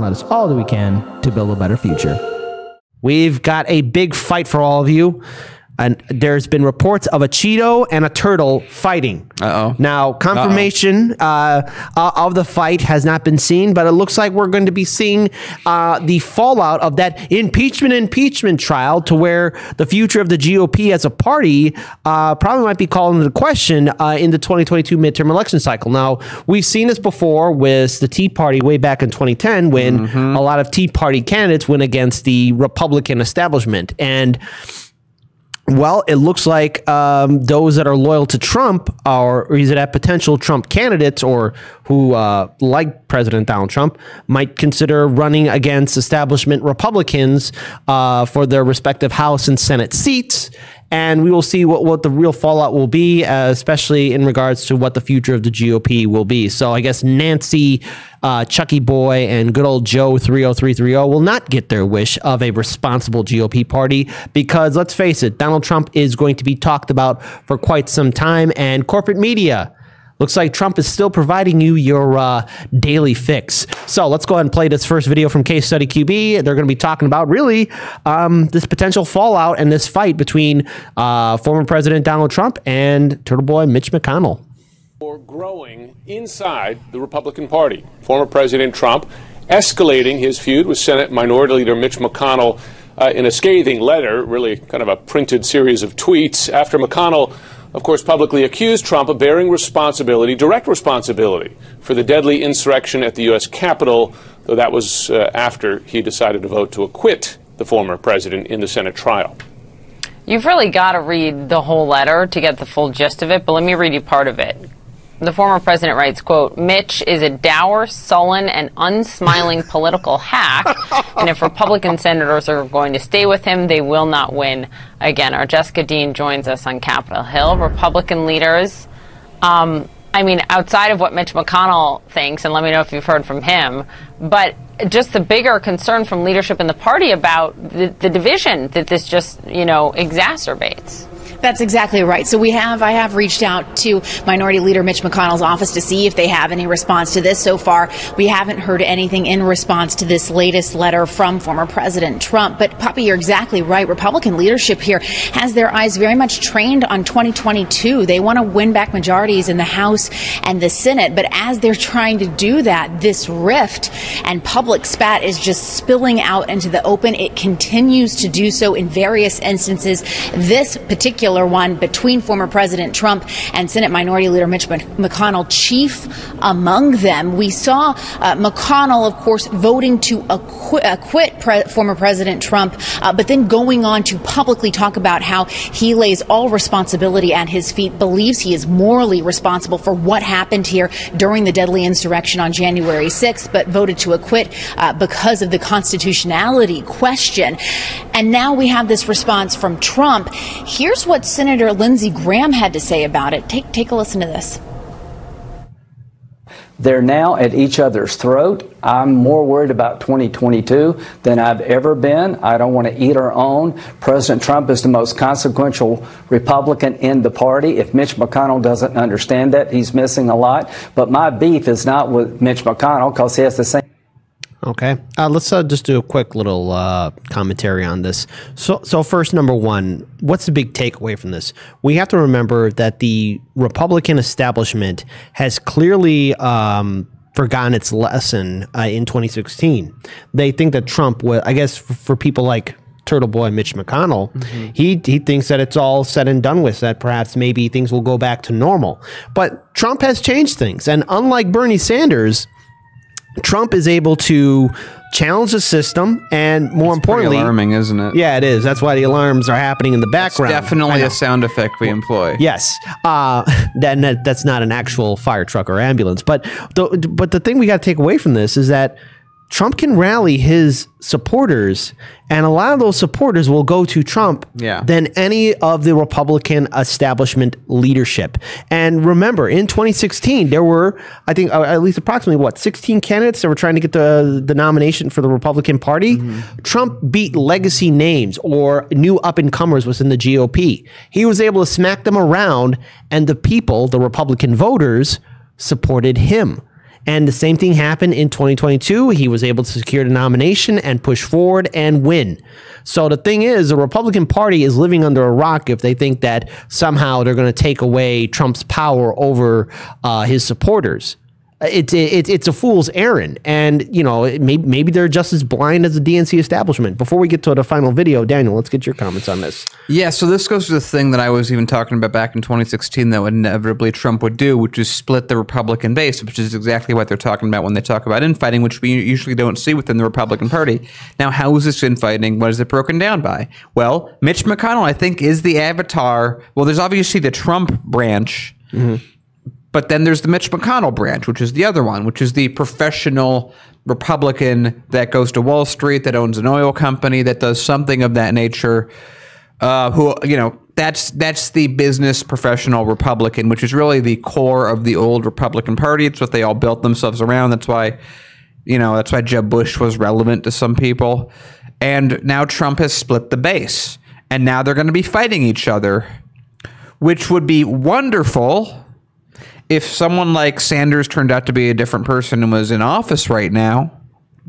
let us all that we can to build a better future. We've got a big fight for all of you. And there's been reports of a Cheeto and a turtle fighting. Uh-oh. Now, confirmation of the fight has not been seen, but it looks like we're going to be seeing the fallout of that impeachment trial, to where the future of the GOP as a party probably might be called into question in the 2022 midterm election cycle. Now, we've seen this before with the Tea Party way back in 2010 when a lot of Tea Party candidates went against the Republican establishment. And well, it looks like those that are loyal to Trump or is it at potential Trump candidates or who like President Donald Trump might consider running against establishment Republicans for their respective House and Senate seats. And we will see what the real fallout will be, especially in regards to what the future of the GOP will be. So I guess Nancy, Chucky Boy, and good old Joe 30330 will not get their wish of a responsible GOP party because, let's face it, Donald Trump is going to be talked about for quite some time. And corporate media, looks like Trump is still providing you your daily fix. So let's go ahead and play this first video from Case Study QB. They're going to be talking about really this potential fallout and this fight between former President Donald Trump and Turtle Boy Mitch McConnell. Or growing inside the Republican Party. Former President Trump escalating his feud with Senate Minority Leader Mitch McConnell in a scathing letter, really kind of a printed series of tweets after McConnell, of course, publicly accused Trump of bearing responsibility, direct responsibility, for the deadly insurrection at the U.S. Capitol, though that was after he decided to vote to acquit the former president in the Senate trial. You've really got to read the whole letter to get the full gist of it, but let me read you part of it. The former president writes, quote, "Mitch is a dour, sullen, and unsmiling political hack, and if Republican senators are going to stay with him, they will not win again." Our Jessica Dean joins us on Capitol Hill. Republican leaders, I mean, outside of what Mitch McConnell thinks, and let me know if you've heard from him, but just the bigger concern from leadership in the party about the division that this just, you know, exacerbates. That's exactly right. So I have reached out to Minority Leader Mitch McConnell's office to see if they have any response to this. So far, we haven't heard anything in response to this latest letter from former President Trump. But, Poppy, you're exactly right. Republican leadership here has their eyes very much trained on 2022. They want to win back majorities in the House and the Senate. But as they're trying to do that, this rift and public spat is just spilling out into the open. It continues to do so in various instances. This particular one between former President Trump and Senate Minority Leader Mitch McConnell, chief among them. We saw McConnell, of course, voting to acquit former President Trump, but then going on to publicly talk about how he lays all responsibility at his feet, believes he is morally responsible for what happened here during the deadly insurrection on January 6th, but voted to acquit because of the constitutionality question. And now we have this response from Trump. Here's what Senator Lindsey Graham had to say about it. Take a listen to this. They're now at each other's throat. I'm more worried about 2022 than I've ever been. I don't want to eat our own. President Trump is the most consequential Republican in the party. If Mitch McConnell doesn't understand that, he's missing a lot. But my beef is not with Mitch McConnell because he has the same. Okay, let's just do a quick little commentary on this. So first, number one, what's the big takeaway from this? We have to remember that the Republican establishment has clearly forgotten its lesson in 2016. They think that Trump was, I guess, for people like Turtle Boy Mitch McConnell, he thinks that it's all said and done with, that perhaps maybe things will go back to normal. But Trump has changed things, and unlike Bernie Sanders, Trump is able to challenge the system, and more importantly, pretty alarming, isn't it? Yeah, it is. That's why the alarms are happening in the background. That's definitely a sound effect we employ. Yes, that's not an actual fire truck or ambulance. But the thing we got to take away from this is that Trump can rally his supporters, and a lot of those supporters will go to Trump than any of the Republican establishment leadership. And remember, in 2016, there were, I think, at least approximately, what, 16 candidates that were trying to get the nomination for the Republican Party? Trump beat legacy names or new up-and-comers within the GOP. He was able to smack them around, and the people, the Republican voters, supported him. And the same thing happened in 2022. He was able to secure the nomination and push forward and win. So the thing is, the Republican Party is living under a rock if they think that somehow they're going to take away Trump's power over his supporters. It's a fool's errand. And, you know, maybe they're just as blind as the DNC establishment. Before we get to the final video, Daniel, let's get your comments on this. Yeah, so this goes to the thing that I was even talking about back in 2016 that inevitably Trump would do, which is split the Republican base, which is exactly what they're talking about when they talk about infighting, which we usually don't see within the Republican Party. Now, how is this infighting? What is it broken down by? Well, Mitch McConnell, I think, is the avatar. Well, there's obviously the Trump branch. Mm-hmm. But then there's the Mitch McConnell branch, which is the other one, which is the professional Republican that goes to Wall Street, that owns an oil company, that does something of that nature, who, you know, that's the business professional Republican, which is really the core of the old Republican Party. It's what they all built themselves around. That's why, you know, that's why Jeb Bush was relevant to some people. And now Trump has split the base, and now they're going to be fighting each other, which would be wonderful if someone like Sanders turned out to be a different person and was in office right now.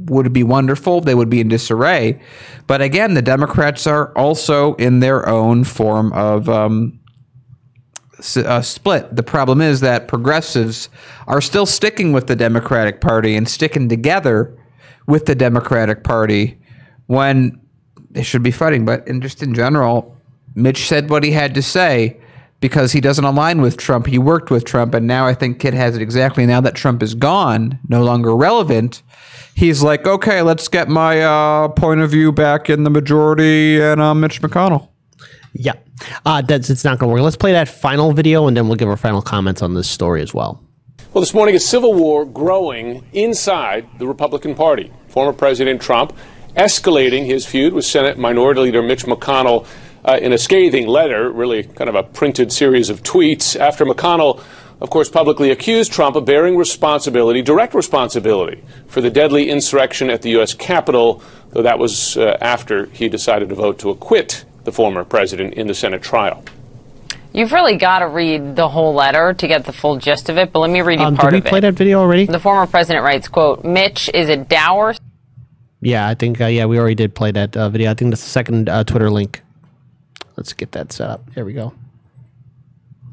Would it be wonderful? They would be in disarray. But again, the Democrats are also in their own form of split. The problem is that progressives are still sticking with the Democratic Party and sticking together with the Democratic Party when they should be fighting. But in just in general, Mitch said what he had to say, because he doesn't align with Trump. He worked with Trump, and now I think Kit has it exactly. Now that Trump is gone, no longer relevant, he's like, okay, let's get my point of view back in the majority and Mitch McConnell. Yeah, it's not going to work. Let's play that final video, and then we'll give our final comments on this story as well. Well, this morning, a civil war growing inside the Republican Party. Former President Trump escalating his feud with Senate Minority Leader Mitch McConnell in a scathing letter, really kind of a printed series of tweets, after McConnell, of course, publicly accused Trump of bearing responsibility, direct responsibility, for the deadly insurrection at the U.S. Capitol, though that was after he decided to vote to acquit the former president in the Senate trial. You've really got to read the whole letter to get the full gist of it, but let me read you part of it. Did we play that video already? The former president writes, quote, Mitch is a dour... Yeah, I think, yeah, we already did play that video. I think that's the second Twitter link. Let's get that set up. Here we go.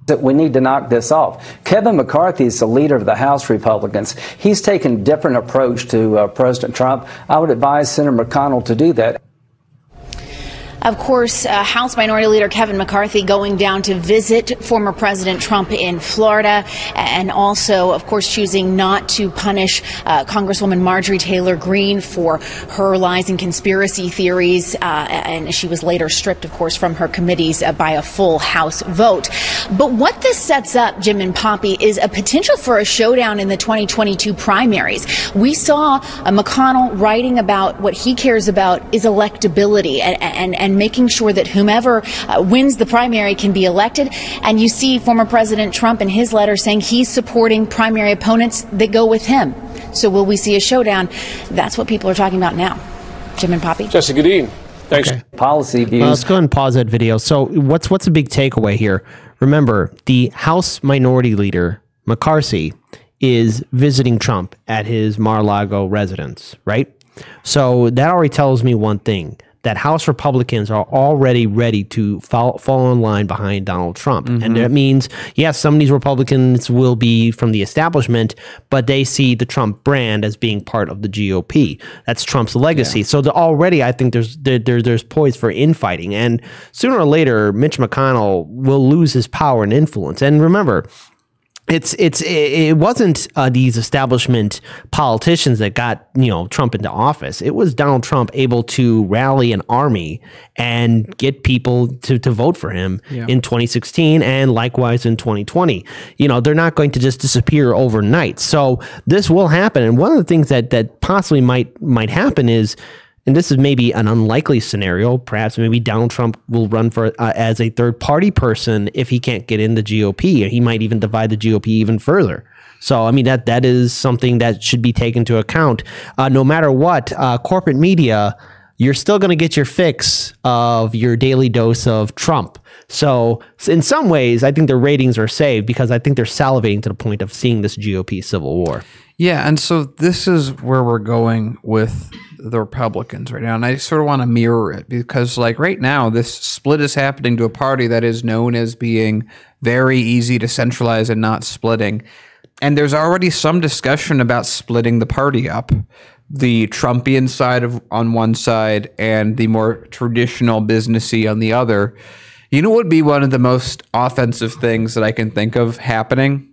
That we need to knock this off. Kevin McCarthy is the leader of the House Republicans. He's taken a different approach to President Trump. I would advise Senator McConnell to do that. Of course, House Minority Leader Kevin McCarthy going down to visit former President Trump in Florida, and also, of course, choosing not to punish Congresswoman Marjorie Taylor Greene for her lies and conspiracy theories. And she was later stripped, of course, from her committees by a full House vote. But what this sets up, Jim and Poppy, is a potential for a showdown in the 2022 primaries. We saw McConnell writing about what he cares about is electability and making sure that whomever wins the primary can be elected. And you see former President Trump in his letter saying he's supporting primary opponents that go with him. So will we see a showdown? That's what people are talking about now. Jim and Poppy. Jessica Dean. Thanks. Okay. Policy views. Let's go ahead and pause that video. So what's the big takeaway here? Remember, the House Minority Leader, McCarthy, is visiting Trump at his Mar-a-Lago residence, right? So that already tells me one thing. That House Republicans are already ready to fall in line behind Donald Trump. Mm-hmm. And that means, yes, some of these Republicans will be from the establishment, but they see the Trump brand as being part of the GOP. That's Trump's legacy. Yeah. So already I think there's poise for infighting. And sooner or later, Mitch McConnell will lose his power and influence. And remember, it wasn't these establishment politicians that got, you know, Trump into office. It was Donald Trump able to rally an army and get people to vote for him, yeah, in 2016 and likewise in 2020. You know, they're not going to just disappear overnight. So this will happen. And one of the things that possibly might happen is, and this is maybe an unlikely scenario, perhaps maybe Donald Trump will run for as a third-party person if he can't get in the GOP, and he might even divide the GOP even further. So, I mean, that is something that should be taken into account. No matter what, corporate media you're still going to get your fix of your daily dose of Trump. So in some ways, I think their ratings are saved because I think they're salivating to the point of seeing this GOP civil war. Yeah, and so this is where we're going with the Republicans right now. And I sort of want to mirror it because, like, right now, this split is happening to a party that is known as being very easy to centralize and not splitting. And there's already some discussion about splitting the party up. The Trumpian side on one side and the more traditional businessy on the other. You know what would be one of the most offensive things that I can think of happening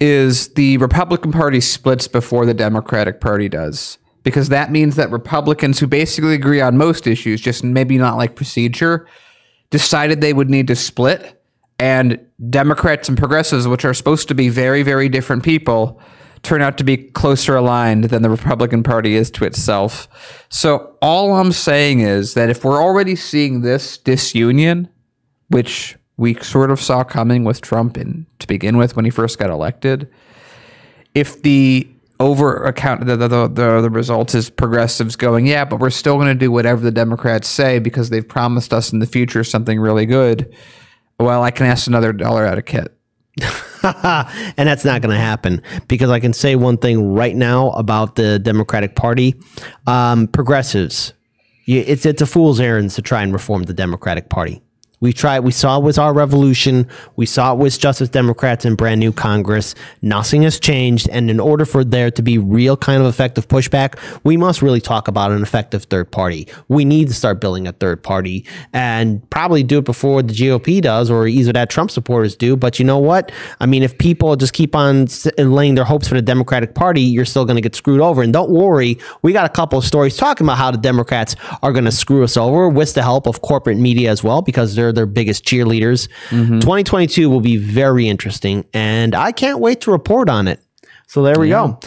is the Republican Party splits before the Democratic Party does, because that means that Republicans who basically agree on most issues, just maybe not like procedure, decided they would need to split, and Democrats and progressives, which are supposed to be very, very different people, turn out to be closer aligned than the Republican Party is to itself. So all I'm saying is that if we're already seeing this disunion, which we sort of saw coming with Trump to begin with when he first got elected, if the result is progressives going, yeah, but we're still going to do whatever the Democrats say because they've promised us in the future something really good, well, I can ask another dollar out of Kit. And that's not going to happen, because I can say one thing right now about the Democratic Party. Progressives, it's a fool's errand to try and reform the Democratic Party. We tried. We saw it with our revolution. We saw it with Justice Democrats and brand new Congress. Nothing has changed. And in order for there to be real kind of effective pushback, we must really talk about an effective third party. We need to start building a third party and probably do it before the GOP does, or either that Trump supporters do. But you know what? I mean, if people just keep on laying their hopes for the Democratic Party, you're still going to get screwed over. And don't worry. We got a couple of stories talking about how the Democrats are going to screw us over with the help of corporate media as well, because they're their biggest cheerleaders. 2022 will be very interesting, and I can't wait to report on it. So there we go.